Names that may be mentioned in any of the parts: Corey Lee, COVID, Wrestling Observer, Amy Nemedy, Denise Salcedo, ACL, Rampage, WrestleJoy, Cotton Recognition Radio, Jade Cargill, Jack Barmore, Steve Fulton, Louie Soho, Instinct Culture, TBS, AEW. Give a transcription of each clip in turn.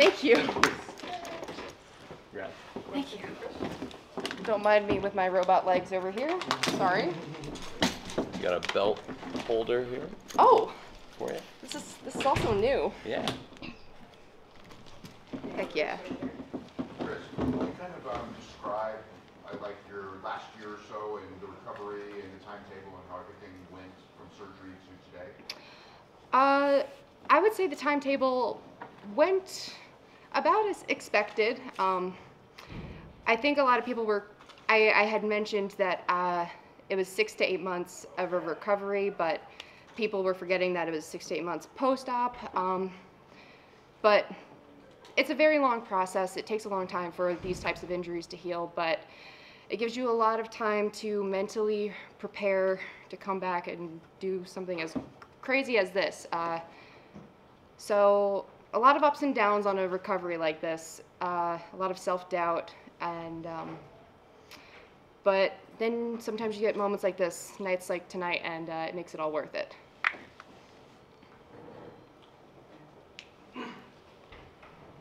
Thank you. Thank you. Don't mind me with my robot legs over here. Sorry. You got a belt holder here. Oh. For you. This is also new. Yeah. Heck yeah. Chris, can you kind of describe like your last year or so and the recovery and the timetable and how everything went from surgery to today? I would say the timetable went about as expected. I think a lot of people were, I had mentioned that it was 6 to 8 months of a recovery, but people were forgetting that it was 6 to 8 months post-op. But it's a very long process. It takes a long time for these types of injuries to heal, but it gives you a lot of time to mentally prepare to come back and do something as crazy as this. So a lot of ups and downs on a recovery like this, a lot of self-doubt, and but then sometimes you get moments like this, nights like tonight, and it makes it all worth it.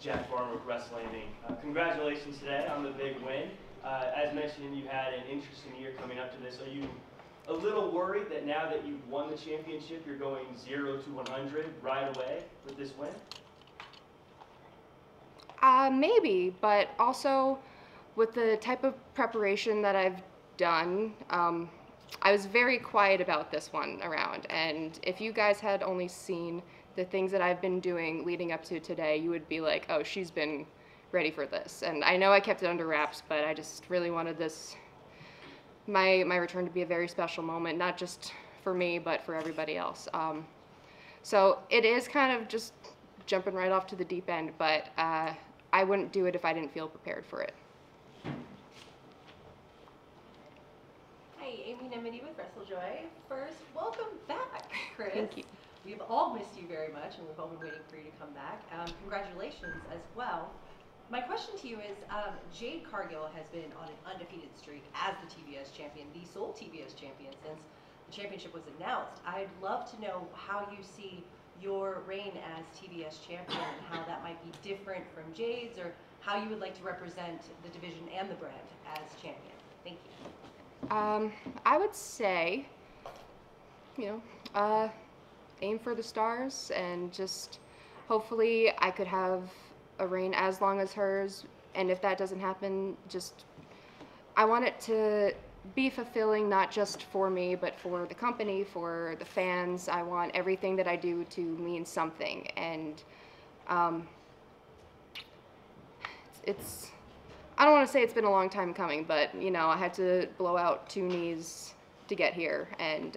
Jack Barmore with Wrestling congratulations today on the big win. As mentioned, you had an interesting year coming up to this. Are you a little worried that now that you've won the championship, you're going 0 to 100 right away with this win? Maybe, but also with the type of preparation that I've done, I was very quiet about this one around. And if you guys had only seen the things that I've been doing leading up to today, you would be like, oh, she's been ready for this. And I know I kept it under wraps, but I just really wanted this, my return to be a very special moment, not just for me, but for everybody else. So it is kind of just jumping right off to the deep end, but I wouldn't do it if I didn't feel prepared for it. Hi, Amy Nemedy with WrestleJoy. First, welcome back, Chris. Thank you. We've all missed you very much, and we've all been waiting for you to come back. Congratulations as well. My question to you is, Jade Cargill has been on an undefeated streak as the TBS champion, the sole TBS champion, since the championship was announced. I'd love to know how you see your reign as TBS champion and how that might be different from Jade's, or how you would like to represent the division and the brand as champion. Thank you. I would say, you know, aim for the stars, and just hopefully I could have a reign as long as hers, and if that doesn't happen, just I want it to be fulfilling, not just for me, but for the company, for the fans. I want everything that I do to mean something, and it's I don't want to say it's been a long time coming, but you know, I had to blow out 2 knees to get here, and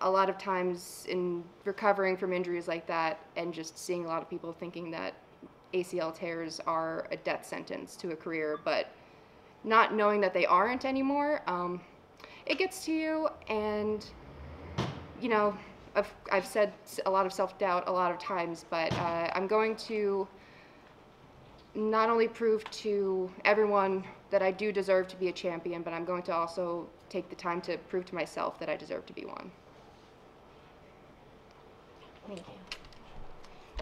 a lot of times in recovering from injuries like that, and just seeing a lot of people thinking that ACL tears are a death sentence to a career, but not knowing that they aren't anymore, it gets to you. And, you know, I've said a lot of self-doubt a lot of times, but I'm going to not only prove to everyone that I do deserve to be a champion, but I'm going to also take the time to prove to myself that I deserve to be one. Thank you.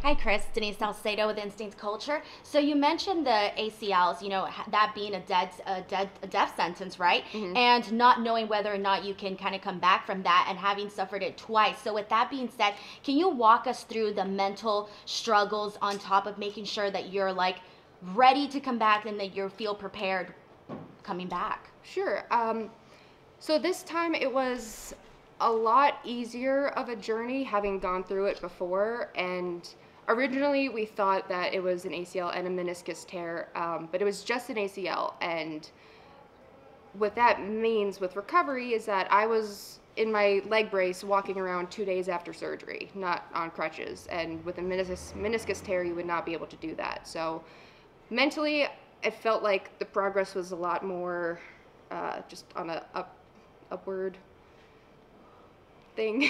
Hi, Chris. Denise Salcedo with Instinct Culture. So you mentioned the ACLs, you know, that being a death sentence, right? Mm-hmm. And not knowing whether or not you can kind of come back from that, and having suffered it twice. So with that being said, can you walk us through the mental struggles on top of making sure that you're like ready to come back and that you feel prepared coming back? Sure. So this time it was a lot easier of a journey, having gone through it before. And originally we thought that it was an ACL and a meniscus tear, but it was just an ACL. And what that means with recovery is that I was in my leg brace walking around 2 days after surgery, not on crutches. And with a meniscus tear, you would not be able to do that. So mentally, it felt like the progress was a lot more just on a upward thing.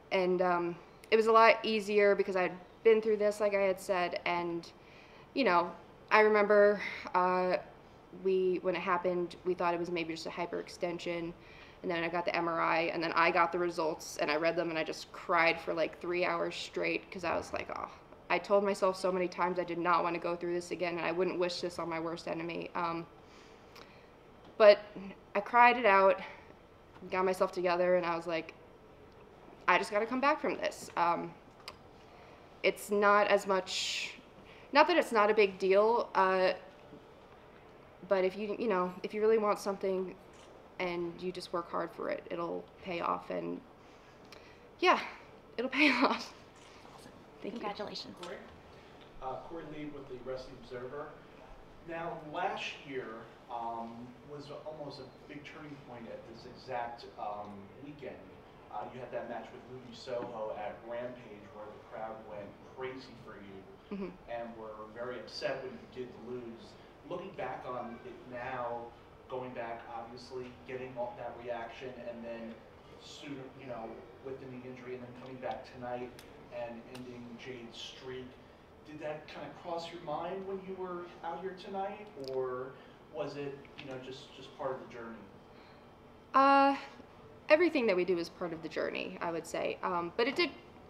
It was a lot easier because I'd been through this, like I had said. And you know, I remember when it happened, we thought it was maybe just a hyperextension, and then I got the MRI, and then I got the results, and I read them, and I just cried for like 3 hours straight, because I was like, oh, I told myself so many times I did not want to go through this again, and I wouldn't wish this on my worst enemy. But I cried it out, got myself together, and I was like, I just got to come back from this. It's not as much, not that it's not a big deal, but if you know, if you really want something and you just work hard for it, it'll pay off. And yeah, it'll pay off. Thank Congratulations. You. Corey Lee with the Wrestling Observer. Now, last year was almost a big turning point at this exact weekend. You had that match with Louie Soho at Rampage where the crowd went crazy for you, mm-hmm. and were very upset when you did lose. Looking back on it now, going back, obviously, getting all that reaction, and then sooner, you know, with the knee injury, and then coming back tonight and ending Jade's streak, did that kind of cross your mind when you were out here tonight, or was it, you know, just part of the journey? Everything that we do is part of the journey, I would say. But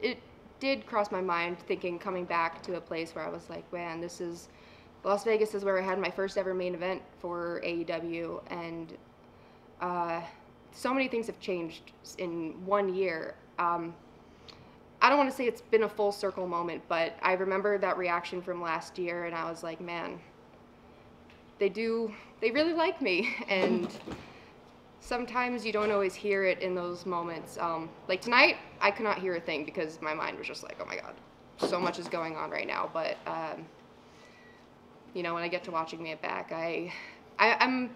it did cross my mind, thinking, coming back to a place where I was like, man, this is, Las Vegas is where I had my first ever main event for AEW, and so many things have changed in 1 year. I don't want to say it's been a full circle moment, but I remember that reaction from last year, and I was like, man, they really like me, and sometimes you don't always hear it in those moments. Like tonight, I could not hear a thing because my mind was just like, oh my God, so much is going on right now. But, you know, when I get to watching it back, I'm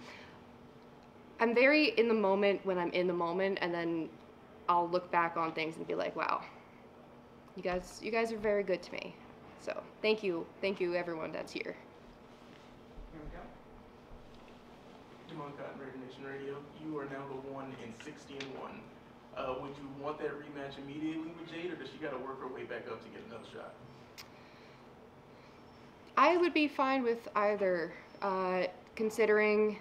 very in the moment when I'm in the moment, and then I'll look back on things and be like, wow, you guys are very good to me. So thank you everyone that's here. On Cotton Recognition Radio, you are now the one in 60-1. Would you want that rematch immediately with Jade, or does she got to work her way back up to get another shot? I would be fine with either, considering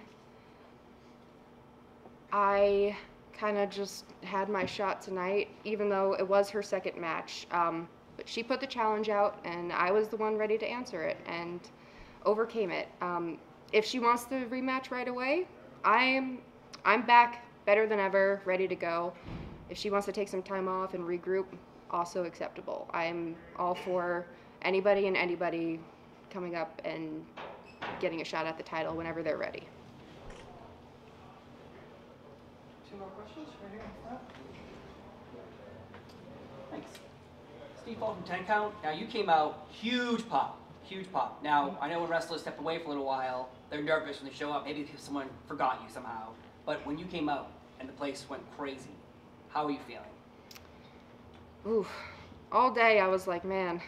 I kind of just had my shot tonight, even though it was her second match. But she put the challenge out, and I was the one ready to answer it and overcame it. If she wants the rematch right away, I'm back better than ever, ready to go. If she wants to take some time off and regroup, also acceptable. I'm all for anybody and anybody coming up and getting a shot at the title whenever they're ready. Two more questions right here in front. Thanks. Steve Fulton, 10 Count. Now you came out, huge pop. Huge pop. Now, I know when wrestlers step away for a little while, they're nervous when they show up. Maybe because someone forgot you somehow. But when you came out and the place went crazy, how are you feeling? Oof. All day I was like, man,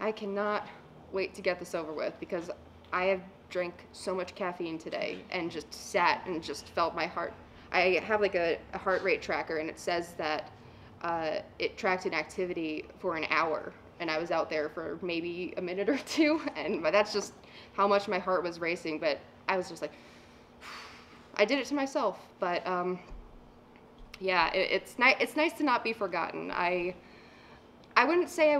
I cannot wait to get this over with, because I have drank so much caffeine today and just sat and just felt my heart. I have like a heart rate tracker, and it says that it tracked an activity for an hour. And I was out there for maybe a minute or two, and that's just how much my heart was racing. But I was just like, I did it to myself. But yeah, it's nice to not be forgotten. I wouldn't say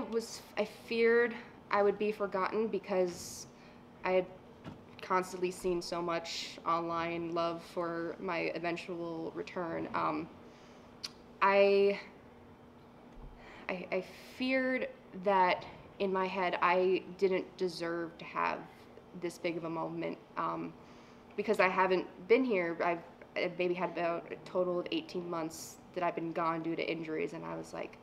I feared I would be forgotten, because I had constantly seen so much online love for my eventual return. I feared that in my head I didn't deserve to have this big of a moment, because I haven't been here. I've maybe had about a total of 18 months that I've been gone due to injuries, and I was like,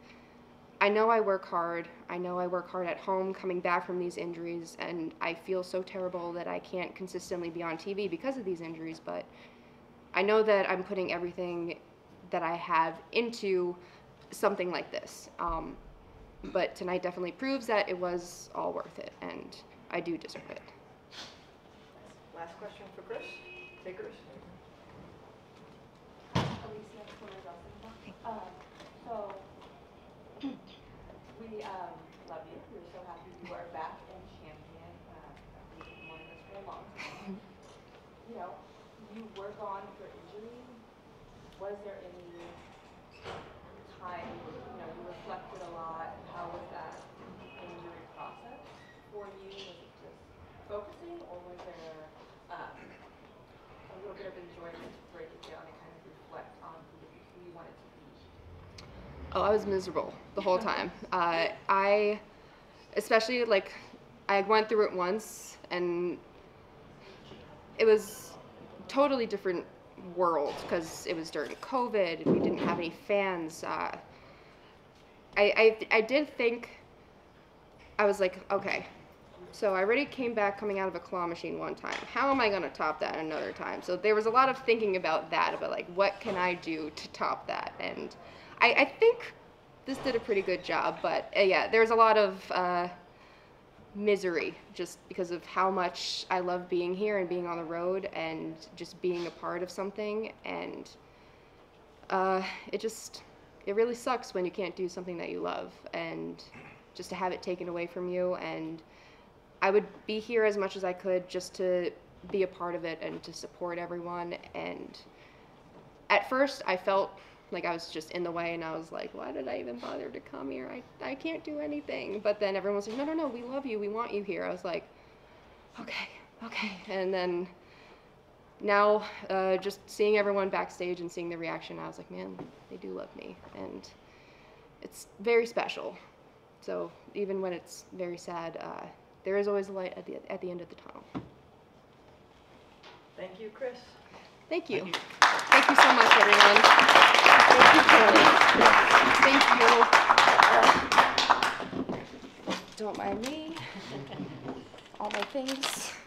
I know I work hard. I know I work hard at home coming back from these injuries, and I feel so terrible that I can't consistently be on TV because of these injuries, but I know that I'm putting everything that I have into something like this. But tonight definitely proves that it was all worth it, and I do deserve it. Last question for Chris. Takers. So we love you. We're so happy you are back and champion. We've been wanting this for a long time. You know, you work on your injuries. Oh, I was miserable the whole time. Especially like, I went through it once and it was totally different world because it was during COVID and we didn't have any fans. I did think, I was like, okay, so I already came back coming out of a claw machine one time. How am I going to top that another time? So there was a lot of thinking about that, about like, what can I do to top that? And I think this did a pretty good job, but yeah, there was a lot of misery just because of how much I love being here and being on the road and just being a part of something. And it really sucks when you can't do something that you love and just to have it taken away from you. And I would be here as much as I could just to be a part of it and to support everyone. And at first I felt like I was just in the way and I was like, why did I even bother to come here? I can't do anything. But then everyone was like, no, no, no, we love you. We want you here. I was like, okay, okay. And then now just seeing everyone backstage and seeing the reaction, I was like, man, they do love me. And it's very special. So even when it's very sad, there is always a light at the end of the tunnel. Thank you, Chris. Thank you. Thank you, thank you so much, everyone. Thank you, Corey. Thank you. Don't mind me. All my things.